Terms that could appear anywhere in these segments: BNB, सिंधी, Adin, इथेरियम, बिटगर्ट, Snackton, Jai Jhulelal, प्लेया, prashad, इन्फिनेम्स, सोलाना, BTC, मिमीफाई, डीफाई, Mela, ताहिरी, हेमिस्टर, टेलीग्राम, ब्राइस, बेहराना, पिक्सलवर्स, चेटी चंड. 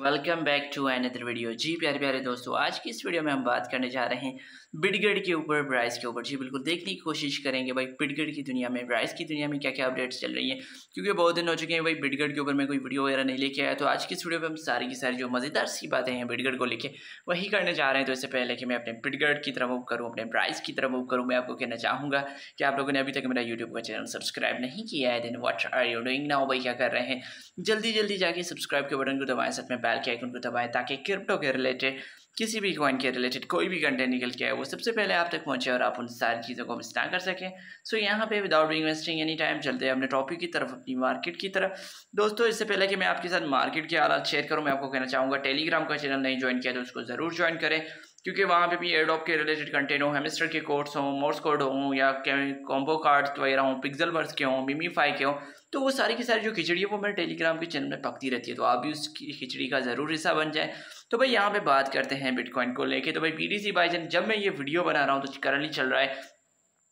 Welcome back to another video. जी प्यारे प्यारे दोस्तों, आज की इस वीडियो में हम बात करने जा रहे हैं बिटगर्ट के ऊपर, ब्राइस के ऊपर। जी बिल्कुल, देखने की कोशिश करेंगे भाई बिटगर्ट की दुनिया में, ब्राइस की दुनिया में क्या क्या अपडेट्स चल रही हैं, क्योंकि बहुत दिन हो चुके हैं भाई बिटगर्ट के ऊपर मैं कोई वीडियो वगैरह नहीं लेके आया। तो आज की इस वीडियो पर हम सारी की सारी जो मज़ेदार सी बातें हैं बिटगर्ट को लेके वही करने जा रहे हैं। तो इससे पहले कि मैं अपने बिटगर्ट की तरफ मूव करूँ, अपने ब्राइस की तरफ मूव करूँ, मैं आपको कहना चाहूँगा कि आप लोगों ने अभी तक मेरा यूट्यूब का चैनल सब्सक्राइब नहीं किया है, then what are you doing now. भाई क्या कर रहे हैं, जल्दी जल्दी जाके सब्सक्राइब के बटन को दबाएं, साथ में बेल के आइकन को दबाएं, ताकि क्रिप्टो के रिलेटेड, किसी भी कॉइन के रिलेटेड कोई भी कंटेंट निकल के आए वो सबसे पहले आप तक पहुंचे और आप उन सारी चीज़ों को मिस ना कर सकें। सो यहाँ पे without being wasting any time चलते हैं अपने टॉपिक की तरफ, अपनी मार्केट की तरफ। दोस्तों, इससे पहले कि मैं आपके साथ मार्केट के हालात शेयर करूँ, मैं आपको कहना चाहूँगा टेलीग्राम का चैनल नहीं ज्वाइन किया तो उसको ज़रूर ज्वाइन करें, क्योंकि वहाँ पे भी एयरड्रॉप के रिलेटेड कंटेंट हो, हेमिस्टर के कोड्स हों, मोर्स कोड हों, या कॉम्बो कार्ड्स वगैरह हों, पिक्सलवर्स के हों, मिमीफाई के हों, तो वो सारी की सारी जो खिचड़ी है वो मेरे टेलीग्राम के चैनल में पकती रहती है। तो आप भी उस खिचड़ी का ज़रूर हिस्सा बन जाए। तो भाई यहाँ पे बात करते हैं बिटकॉइन को लेके। तो भाई BTC बायजन, जब मैं ये वीडियो बना रहा हूँ तो करंटली चल रहा है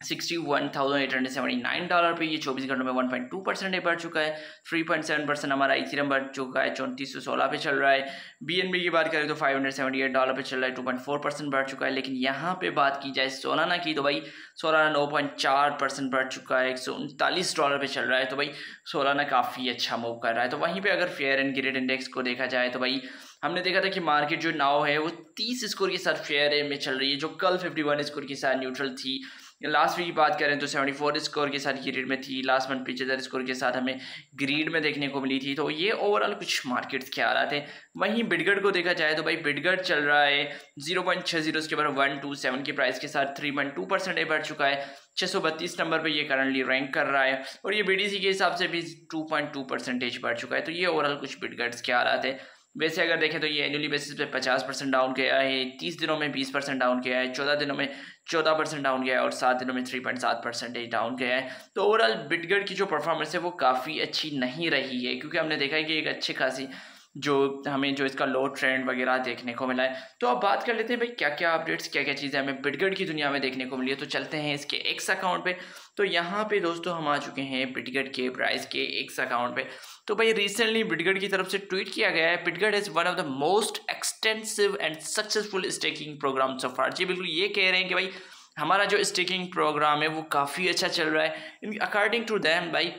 $61,879 पे। ये 24 घंटों में 1.2% बढ़ चुका है, 3.7% हमारा इथेरियम बढ़ चुका है, 3416 पे चल रहा है। BNB की बात करें तो $578 पे चल रहा है, 2.4% बढ़ चुका है। लेकिन यहाँ पे बात की जाए सोलाना की, तो भाई सोलाना 9.4% बढ़ चुका है, $139 पे चल रहा है। तो भाई सोलाना काफ़ी अच्छा मूव कर रहा है। तो वहीं पर अगर फेयर एंड ग्रेड इंडेक्स को देखा जाए तो भाई हमने देखा था कि मार्केट जो नाव है वो 30 स्कोर के साथ फेयर में चल रही है, जो कल 51 स्कोर के साथ न्यूट्रल थी। लास्ट वीक की बात करें तो 74 स्कोर के साथ ग्रीड में थी, लास्ट मंथ 75 स्कोर के साथ हमें ग्रीड में देखने को मिली थी। तो ये ओवरऑल कुछ मार्केट्स के हालात हैं। वहीं बिटगर्ट को देखा जाए तो भाई बिटगर्ट चल रहा है 0.60 उसके बाद 127 के प्राइस के साथ, 3.2% बढ़ चुका है, 632 नंबर पे ये करंटली रैंक कर रहा है, और ये BTC के हिसाब से भी 2.2% बढ़ चुका है। तो ये ओवरऑल कुछ बिटगर्ट्स के हालात है। वैसे अगर देखें तो ये एनुअली बेसिस पे 50% डाउन गया है, 30 दिनों में 20% डाउन गया है, 14 दिनों में 14% डाउन गया है, और 7 दिनों में 3.7% डाउन गया है। तो ओवरऑल बिटगर्ट की जो परफॉर्मेंस है वो काफ़ी अच्छी नहीं रही है, क्योंकि हमने देखा है कि एक अच्छी खासी जो हमें जो इसका लो ट्रेंड वगैरह देखने को मिला है। तो अब बात कर लेते हैं भाई क्या क्या अपडेट्स, क्या क्या चीज़ें हमें बिटगर्ट की दुनिया में देखने को मिली है। तो चलते हैं इसके एक्स अकाउंट पे। तो यहाँ पे दोस्तों हम आ चुके हैं बिटगर्ट के प्राइस के एक्स अकाउंट पे। तो भाई रिसेंटली बिटगर्ट की तरफ से ट्वीट किया गया है, बिटगर्ट is one of the most extensive and successful staking program so far. जी बिल्कुल, ये कह रहे हैं कि भाई हमारा जो स्टेकिंग प्रोग्राम है वो काफ़ी अच्छा चल रहा है। इन अकॉर्डिंग टू दैम भाई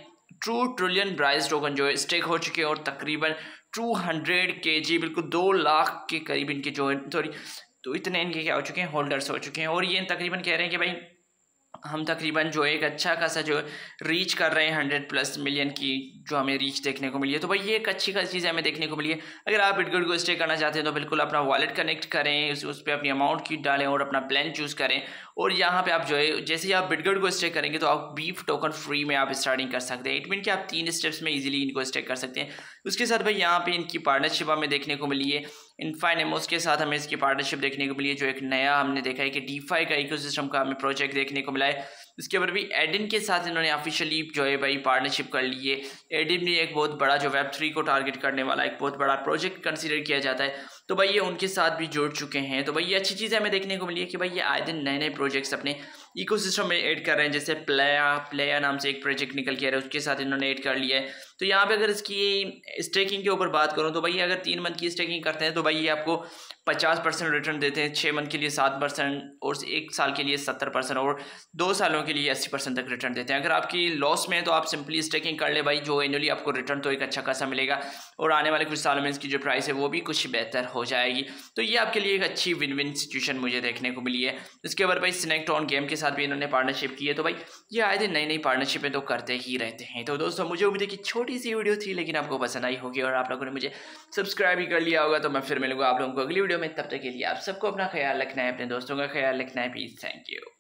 2 ट्रिलियन ब्राइस टोकन जो है स्टेक हो चुके हैं, और तकरीबन 200K, जी बिल्कुल 2 लाख के करीब इनके जो है, सॉरी तो इतने इनके क्या हो चुके हैं, होल्डर्स हो चुके हैं। और ये तकरीबन कह रहे हैं कि भाई हम तकरीबन जो एक अच्छा खासा जो रीच कर रहे हैं 100+ मिलियन की जो हमें रीच देखने को मिली है। तो भाई ये एक अच्छी खासी चीज़ हमें देखने को मिली है। अगर आप बिटगर्ट को स्टे करना चाहते हैं तो बिल्कुल अपना वॉलेट कनेक्ट करें, उस पर अपनी अमाउंट की डालें और अपना प्लान चूज़ करें, और यहाँ पे आप जो है जैसे ही आप बिटगर्ट को स्टे करेंगे तो आप बीफ टोकन फ्री में आप स्टार्टिंग कर सकते हैं। इट मीन कि आप 3 स्टेप्स में ईजिली इनको स्टे कर सकते हैं। उसके साथ भाई यहाँ पे इनकी पार्टनरशिप हमें देखने को मिली है, इन्फिनेम्स के साथ हमें इसकी पार्टनरशिप देखने को मिली है, जो एक नया हमने देखा है कि डीफाई का इकोसिस्टम का हमें प्रोजेक्ट देखने को मिला है। इसके ऊपर भी एडिन के साथ इन्होंने ऑफिशियली जो है भाई पार्टनरशिप कर ली है। एडिन भी एक बहुत बड़ा जो Web3 को टारगेट करने वाला एक बहुत बड़ा प्रोजेक्ट कंसीडर किया जाता है, तो भाई ये उनके साथ भी जुड़ चुके हैं। तो भाई ये अच्छी चीज़ हमें देखने को मिली है कि भाई ये आए दिन नए नए प्रोजेक्ट्स अपने इकोसिस्टम में ऐड कर रहे हैं। जैसे प्लेया नाम से एक प्रोजेक्ट निकल के आ रहा है, उसके साथ इन्होंने ऐड कर लिया है। तो यहाँ पे अगर इसकी स्टेकिंग के ऊपर बात करूँ तो भाई अगर 3 मंथ की स्टेकिंग करते हैं तो भाई ये आपको 50% रिटर्न देते हैं, 6 मंथ के लिए 7%, और 1 साल के लिए 70%, और 2 सालों के लिए 80% तक रिटर्न देते हैं। अगर आपकी लॉस में है तो आप सिंपली स्टेकिंग कर ले भाई, जो एनुअली आपको रिटर्न तो एक अच्छा खासा मिलेगा, और आने वाले कुछ सालों में इसकी जो प्राइस है वो भी कुछ बेहतर हो जाएगी। तो ये आपके लिए एक अच्छी विन विन सिचुएशन मुझे देखने को मिली है। इसके बाद भाई स्नैकटॉन गेम के साथ भी इन्होंने पार्टनरशिप की है। तो भाई ये आए दिन नई नई पार्टनरशिपें तो करते ही रहते हैं। तो दोस्तों, मुझे उम्मीद है कि छोटी सी वीडियो थी लेकिन आपको पसंद आई होगी, और आप लोगों ने मुझे सब्सक्राइब भी कर लिया होगा। तो मैं फिर मिलूंगा आप लोगों को अगली वीडियो में, तब तक के लिए आप सबको अपना ख्याल रखना है, अपने दोस्तों का ख्याल रखना है। Please, thank you.